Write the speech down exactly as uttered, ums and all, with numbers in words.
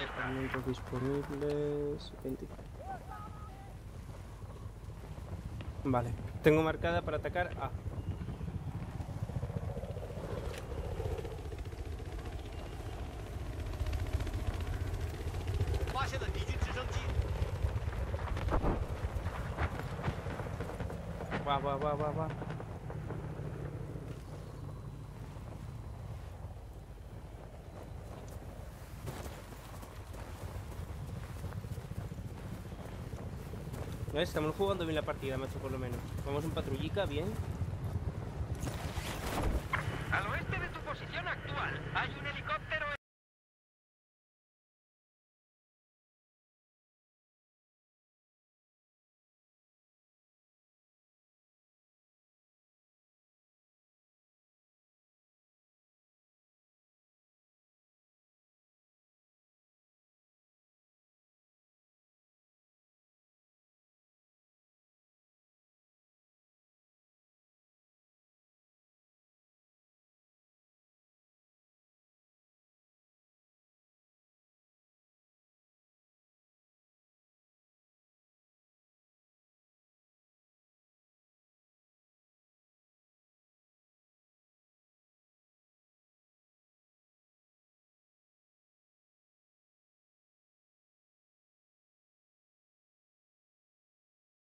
Herramientas disponibles. veinte. Vale, tengo marcada para atacar a... Va, va, va, va, va. Estamos jugando bien la partida, macho, por lo menos. Vamos en patrullica, bien.